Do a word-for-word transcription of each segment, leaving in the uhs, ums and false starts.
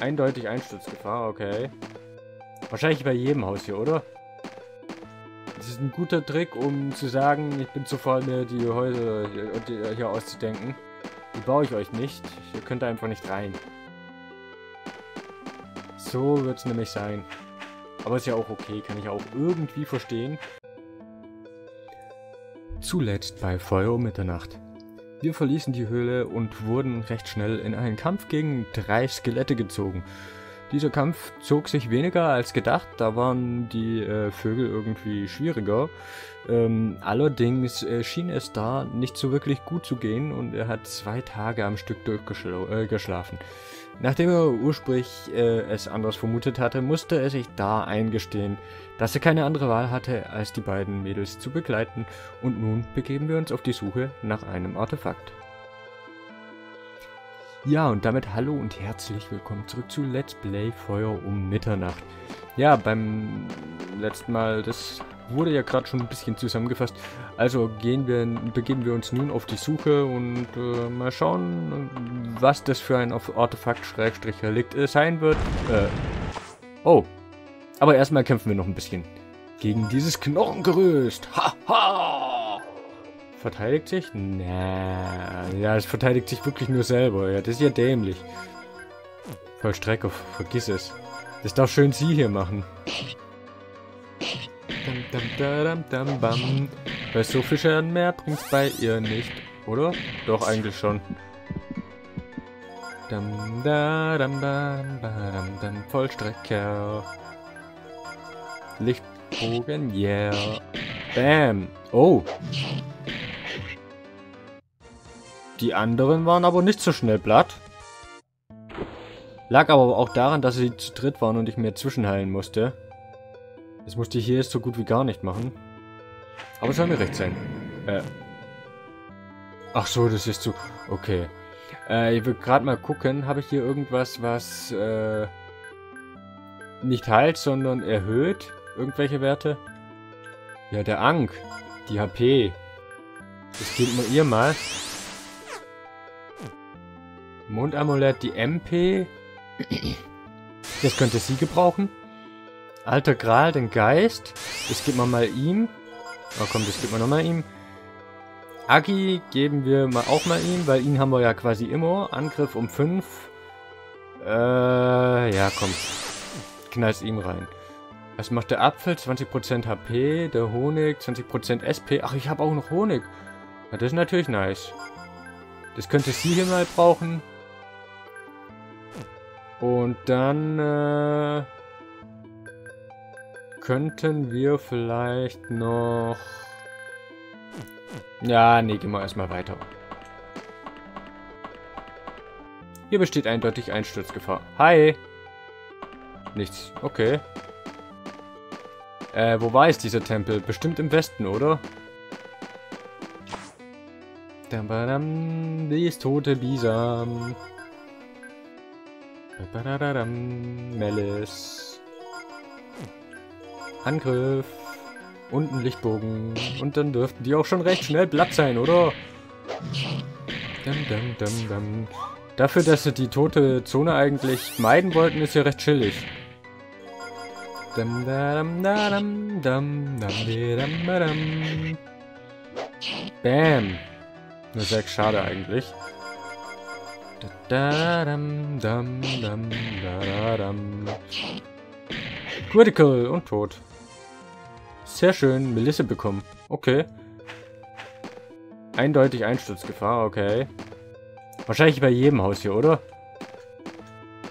Eindeutig Einsturzgefahr, okay. Wahrscheinlich bei jedem Haus hier, oder? Das ist ein guter Trick, um zu sagen, ich bin zu faul, mir die Häuser hier auszudenken. Die baue ich euch nicht. Ihr könnt da einfach nicht rein. So wird es nämlich sein. Aber ist ja auch okay, kann ich auch irgendwie verstehen. Zuletzt bei Feuer um Mitternacht. Wir verließen die Höhle und wurden recht schnell in einen Kampf gegen drei Skelette gezogen. Dieser Kampf zog sich weniger als gedacht, da waren die äh, Vögel irgendwie schwieriger. Ähm, allerdings äh, schien es da nicht so wirklich gut zu gehen und er hat zwei Tage am Stück durchgeschlafen. Äh, Nachdem er ursprünglich äh, es anders vermutet hatte, musste er sich da eingestehen, dass er keine andere Wahl hatte, als die beiden Mädels zu begleiten, und nun begeben wir uns auf die Suche nach einem Artefakt. Ja, und damit hallo und herzlich willkommen zurück zu Let's Play Feuer um Mitternacht. Ja, beim letzten Mal, das wurde ja gerade schon ein bisschen zusammengefasst. Also gehen wir, begeben wir uns nun auf die Suche und äh, mal schauen, was das für ein Artefakt-Relikt äh, sein wird. Äh, oh, aber erstmal kämpfen wir noch ein bisschen gegen dieses Knochengerüst. Haha! Verteidigt sich? Na, ja, es verteidigt sich wirklich nur selber. Ja, das ist ja dämlich. Vollstrecker, vergiss es. Das darf schön sie hier machen. Weil so viel Schaden mehr bringt's bei ihr nicht, oder? Doch, eigentlich schon. Vollstrecker. Lichtbogen, yeah. Bam. Oh. Die anderen waren aber nicht so schnell platt. Lag aber auch daran, dass sie zu dritt waren und ich mir zwischenheilen musste. Das musste ich hier jetzt so gut wie gar nicht machen. Aber soll mir recht sein. Äh. Ach so, das ist so. Okay. Äh, ich will gerade mal gucken, habe ich hier irgendwas, was äh, nicht heilt, sondern erhöht? Irgendwelche Werte? Ja, der Ank. Die H P. Das geht nur ihr mal. Mondamulett, die M P. Das könnte sie gebrauchen. Alter Gral, den Geist. Das gibt man mal ihm. Oh komm, das gibt man nochmal ihm. Agi geben wir mal auch mal ihm, weil ihn haben wir ja quasi immer. Angriff um fünf. Äh, ja komm. Knall's ihm rein. Was macht der Apfel? zwanzig Prozent H P. Der Honig, zwanzig Prozent S P. Ach, ich habe auch noch Honig. Ja, das ist natürlich nice. Das könnte sie hier mal brauchen. Und dann äh, könnten wir vielleicht noch... Ja, nee, gehen wir erstmal weiter. Hier besteht eindeutig Einsturzgefahr. Hi! Nichts. Okay. Äh, wo war jetzt dieser Tempel? Bestimmt im Westen, oder? Die ist tote Bisam. Melis. Angriff. Und ein Lichtbogen. Und dann dürften die auch schon recht schnell platt sein, oder? Dum, dum, dum, dum. Dafür, dass sie die tote Zone eigentlich meiden wollten, ist ja recht chillig. Dum, dum, dum, dum, dum, dum, dum. Bam. Nur sechs, schade eigentlich. Da, da, dam, dam, dam, da, da, dam. Critical und tot. Sehr schön, Melisse bekommen. Okay. Eindeutig Einsturzgefahr, okay. Wahrscheinlich bei jedem Haus hier, oder?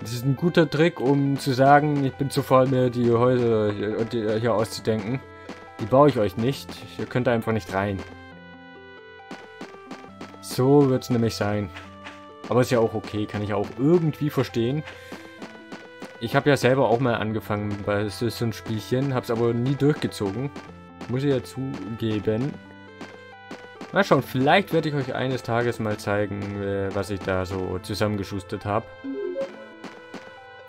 Das ist ein guter Trick, um zu sagen, ich bin zu faul, mir die Häuser hier auszudenken. Die baue ich euch nicht. Ihr könnt da einfach nicht rein. So wird es nämlich sein. Aber ist ja auch okay, kann ich auch irgendwie verstehen. Ich habe ja selber auch mal angefangen bei so einem Spielchen, habe es aber nie durchgezogen. Muss ich ja zugeben. Mal schauen, vielleicht werde ich euch eines Tages mal zeigen, was ich da so zusammengeschustert habe.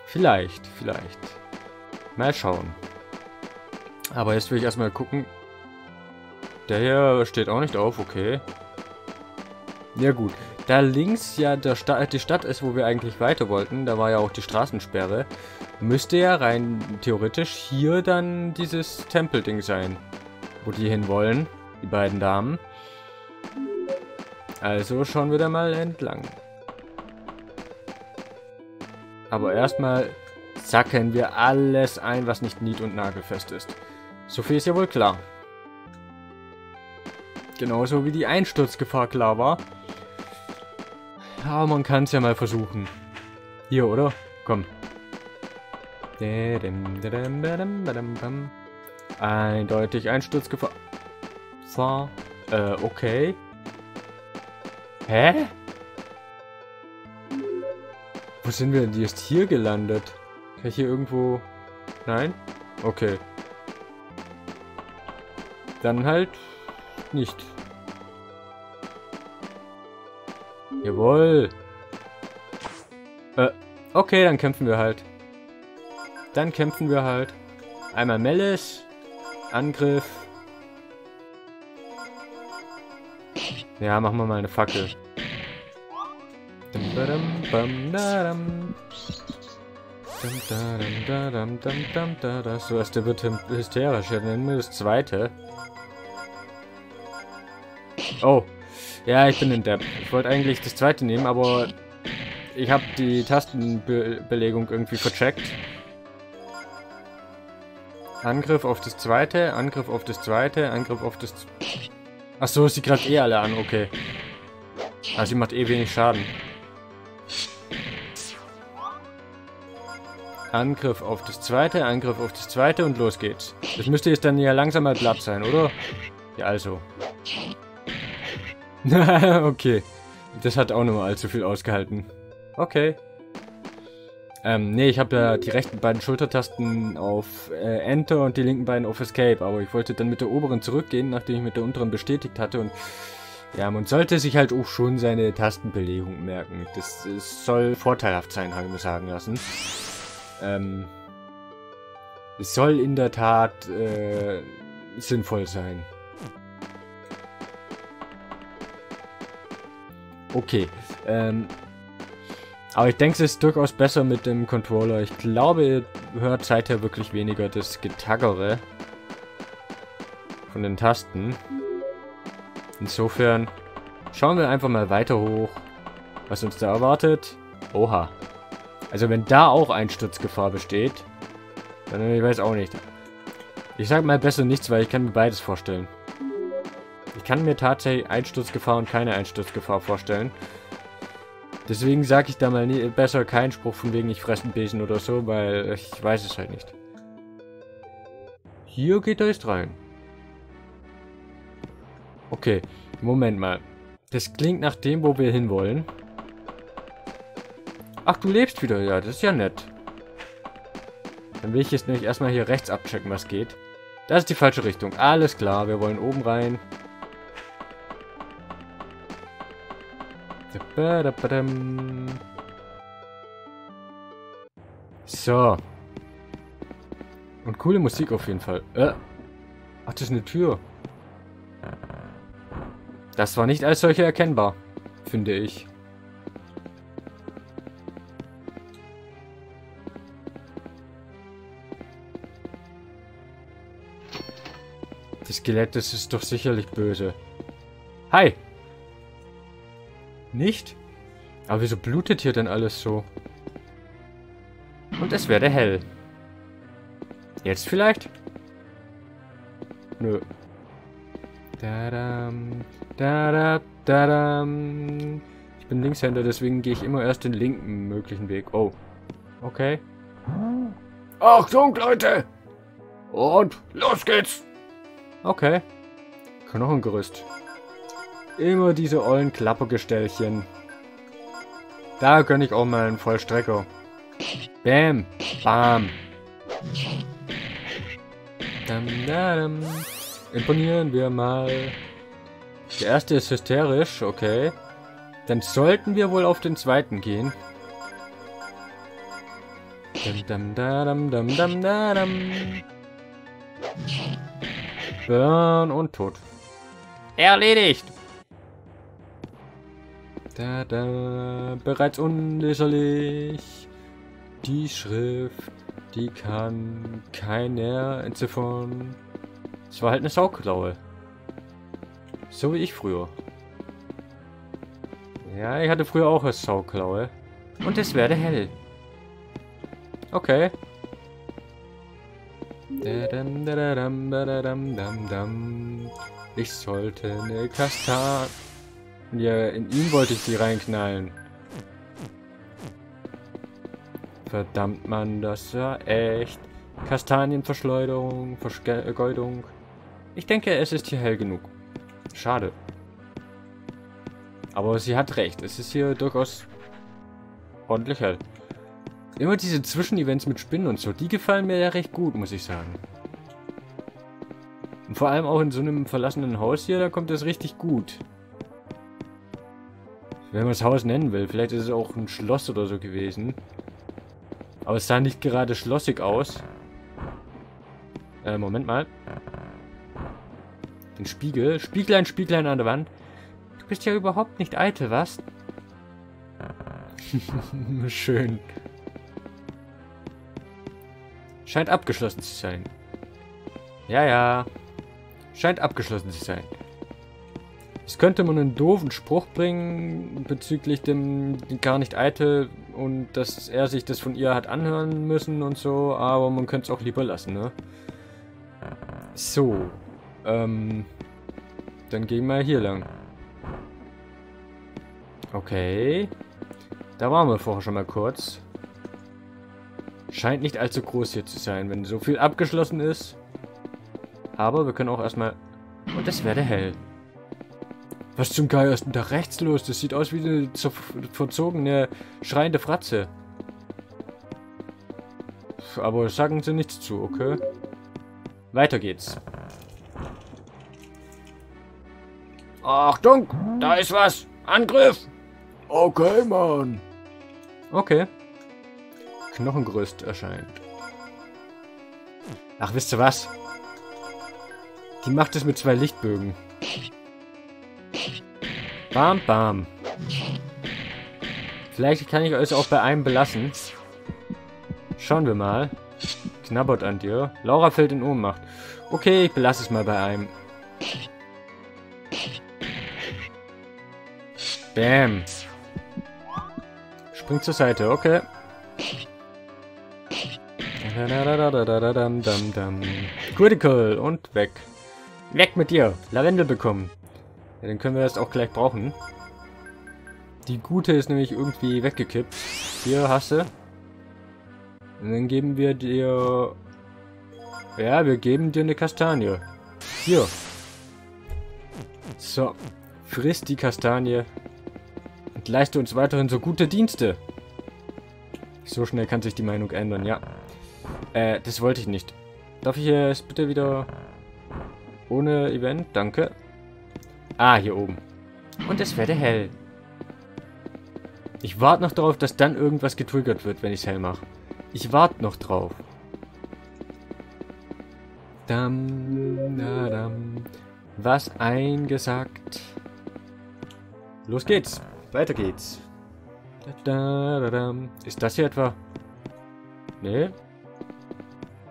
Vielleicht, vielleicht. Mal schauen. Aber jetzt will ich erstmal gucken. Der hier steht auch nicht auf, okay. Ja gut, Da links ja der Sta- die Stadt ist, wo wir eigentlich weiter wollten, da war ja auch die Straßensperre, müsste ja rein theoretisch hier dann dieses Tempelding sein, wo die hinwollen, die beiden Damen. Also schauen wir da mal entlang. Aber erstmal zacken wir alles ein, was nicht nied- und nagelfest ist. So viel ist ja wohl klar. Genauso wie die Einsturzgefahr klar war. Aber man kann es ja mal versuchen. Hier, oder? Komm. Eindeutig Einsturzgefahr. Äh, okay. Hä? Wo sind wir denn jetzt hier gelandet? Kann ich hier irgendwo... Nein? Okay. Dann halt... nicht. Jawohl. Äh, okay, dann kämpfen wir halt. Dann kämpfen wir halt. Einmal Melis. Angriff. Ja, machen wir mal eine Fackel. Das erste wird hysterisch. Dann nehmen wir das zweite. Oh. Ja, ich bin ein Depp. Ich wollte eigentlich das zweite nehmen, aber ich habe die Tastenbelegung irgendwie vercheckt. Angriff auf das zweite, Angriff auf das zweite, Angriff auf das... Ach so, sie greift eh alle an, okay. Ah, sie macht eh wenig Schaden. Angriff auf das zweite, Angriff auf das zweite und los geht's. Das müsste jetzt dann ja langsam mal platt sein, oder? Ja, also... okay. Das hat auch nochmal allzu viel ausgehalten. Okay. Ähm, nee, ich habe ja die rechten beiden Schultertasten auf äh, Enter und die linken beiden auf Escape. Aber ich wollte dann mit der oberen zurückgehen, nachdem ich mit der unteren bestätigt hatte. Und ja, man sollte sich halt auch schon seine Tastenbelegung merken. Das, das soll vorteilhaft sein, habe ich mir sagen lassen. Ähm, es soll in der Tat äh, sinnvoll sein. Okay, ähm, aber ich denke, es ist durchaus besser mit dem Controller. Ich glaube, ihr hört seither wirklich weniger das Getaggere von den Tasten. Insofern schauen wir einfach mal weiter hoch, was uns da erwartet. Oha. Also wenn da auch Einsturzgefahr besteht, dann ich weiß auch nicht. Ich sag mal besser nichts, weil ich kann mir beides vorstellen. Ich kann mir tatsächlich Einsturzgefahr und keine Einsturzgefahr vorstellen. Deswegen sage ich da mal nie, besser keinen Spruch von wegen ich fresse einen Besen oder so, weil ich weiß es halt nicht. Hier geht er jetzt rein. Okay, Moment mal. Das klingt nach dem, wo wir hinwollen. Ach, du lebst wieder. Ja, das ist ja nett. Dann will ich jetzt nämlich erstmal hier rechts abchecken, was geht. Das ist die falsche Richtung. Alles klar, wir wollen oben rein. So. Und coole Musik auf jeden Fall. Äh. Ach, das ist eine Tür. Das war nicht als solche erkennbar, finde ich. Das Skelett, das ist doch sicherlich böse. Hi! Nicht? Aber wieso blutet hier denn alles so? Und es werde hell. Jetzt vielleicht? Nö. Dadam, dadam, dadam. Ich bin Linkshänder, deswegen gehe ich immer erst den linken möglichen Weg. Oh. Okay. Achtung, Leute! Und los geht's! Okay. Knochengerüst. Immer diese ollen Klappergestellchen. Da gönne ich auch mal einen Vollstrecker. Bam. Bam. Dam, dam. Imponieren wir mal. Der erste ist hysterisch, okay. Dann sollten wir wohl auf den zweiten gehen. Dam, dam, dam, dam, dam. Burn und tot. Erledigt! Da, da, bereits unleserlich. Die Schrift, die kann keiner entziffern. Es war halt eine Sauklaue. So wie ich früher. Ja, ich hatte früher auch eine Sauklaue. Und es werde hell. Okay. Ich sollte eine Kastanie... Ja, in ihn wollte ich die reinknallen. Verdammt, Mann, das war echt. Kastanienverschleuderung, Vergeudung. Ich denke, es ist hier hell genug. Schade. Aber sie hat recht. Es ist hier durchaus ordentlich hell. Immer diese Zwischenevents mit Spinnen und so, die gefallen mir ja recht gut, muss ich sagen. Und vor allem auch in so einem verlassenen Haus hier, da kommt das richtig gut. Wenn man das Haus nennen will, vielleicht ist es auch ein Schloss oder so gewesen. Aber es sah nicht gerade schlossig aus. Äh, Moment mal. Den Spiegel. Spieglein, Spieglein an der Wand. Du bist ja überhaupt nicht eitel, was? Schön. Scheint abgeschlossen zu sein. Ja, ja. Scheint abgeschlossen zu sein. Es könnte man einen doofen Spruch bringen bezüglich dem gar nicht eitel und dass er sich das von ihr hat anhören müssen und so, aber man könnte es auch lieber lassen, ne? So. Ähm. Dann gehen wir hier lang. Okay. Da waren wir vorher schon mal kurz. Scheint nicht allzu groß hier zu sein, wenn so viel abgeschlossen ist. Aber wir können auch erstmal... Und es werde hell. Was zum Geier ist denn da rechts los? Das sieht aus wie eine verzogene, schreiende Fratze. Aber sagen sie nichts zu, okay? Weiter geht's. Achtung! Da ist was! Angriff! Okay, Mann. Okay. Knochengerüst erscheint. Ach, wisst ihr was? Die macht es mit zwei Lichtbögen. Bam, bam. Vielleicht kann ich es auch bei einem belassen. Schauen wir mal. Knabbert an dir. Laura fällt in Ohnmacht. Okay, ich belasse es mal bei einem. Bam. Springt zur Seite, okay. Critical und weg. Weg mit dir. Lavendel bekommen. Ja, dann können wir das auch gleich brauchen. Die gute ist nämlich irgendwie weggekippt. Hier, hast du. Und dann geben wir dir... Ja, wir geben dir eine Kastanie. Hier. So. Friss die Kastanie. Und leiste uns weiterhin so gute Dienste. So schnell kann sich die Meinung ändern, ja. Äh, das wollte ich nicht. Darf ich jetzt bitte wieder... Ohne Event? Danke. Ah, hier oben. Und es werde hell. Ich warte noch darauf, dass dann irgendwas getriggert wird, wenn ich es hell mache. Ich warte noch drauf. Dam, da, dam. Was eingesagt. Los geht's. Weiter geht's. Da, da, dam. Ist das hier etwa? Nee.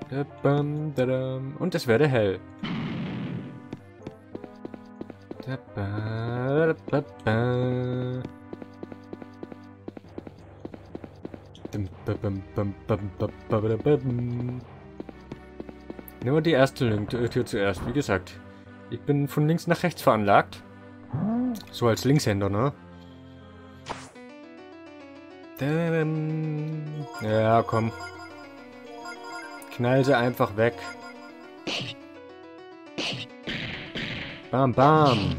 Da, bam, da, dam. Und es werde hell. Nur die erste Tür zuerst, wie gesagt. Ich bin von links nach rechts veranlagt. So als Linkshänder, ne? Ja, komm. Knall sie einfach weg. Bam, bam.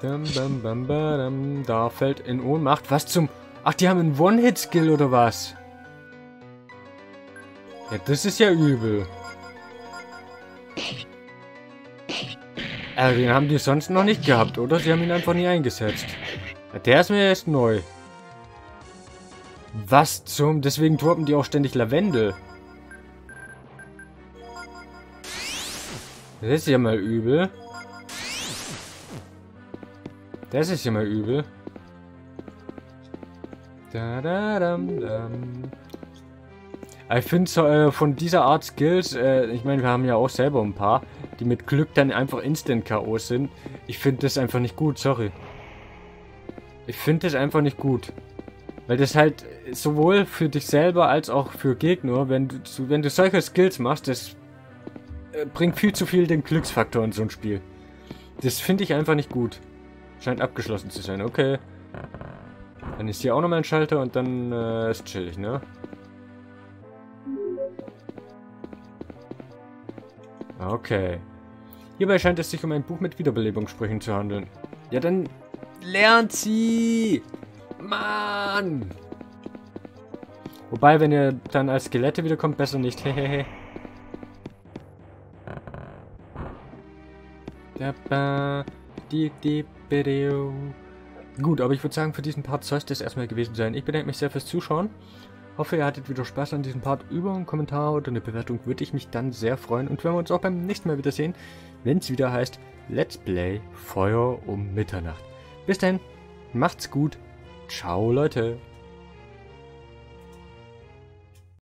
Dam, bam, bam, bam. Da fällt in Ohnmacht. Was zum... Ach, die haben einen One-Hit-Skill oder was? Ja, das ist ja übel. Äh, den haben die sonst noch nicht gehabt, oder? Sie haben ihn einfach nie eingesetzt. Ja, der ist mir erst neu. Was zum... Deswegen droppen die auch ständig Lavendel. Das ist ja mal übel. Das ist immer übel. Da, da, dam, dam. Ich finde so, äh, von dieser Art Skills, äh, ich meine, wir haben ja auch selber ein paar, die mit Glück dann einfach instant K O sind. Ich finde das einfach nicht gut, sorry. Ich finde das einfach nicht gut. Weil das halt sowohl für dich selber als auch für Gegner, wenn du, wenn du solche Skills machst, das äh, bringt viel zu viel den Glücksfaktor in so ein Spiel. Das finde ich einfach nicht gut. Scheint abgeschlossen zu sein, okay. Dann ist hier auch nochmal ein Schalter und dann äh, ist chillig, ne? Okay. Hierbei scheint es sich um ein Buch mit Wiederbelebungssprüchen zu handeln. Ja, dann lernt sie! Mann! Wobei, wenn ihr dann als Skelette wiederkommt, besser nicht. Hehehe. Gut, aber ich würde sagen, für diesen Part soll es das erstmal gewesen sein. Ich bedanke mich sehr fürs Zuschauen. Hoffe, ihr hattet wieder Spaß an diesem Part. Über einen Kommentar oder eine Bewertung würde ich mich dann sehr freuen. Und wenn wir uns auch beim nächsten Mal wiedersehen, wenn es wieder heißt Let's Play Feuer um Mitternacht. Bis dann, macht's gut. Ciao, Leute.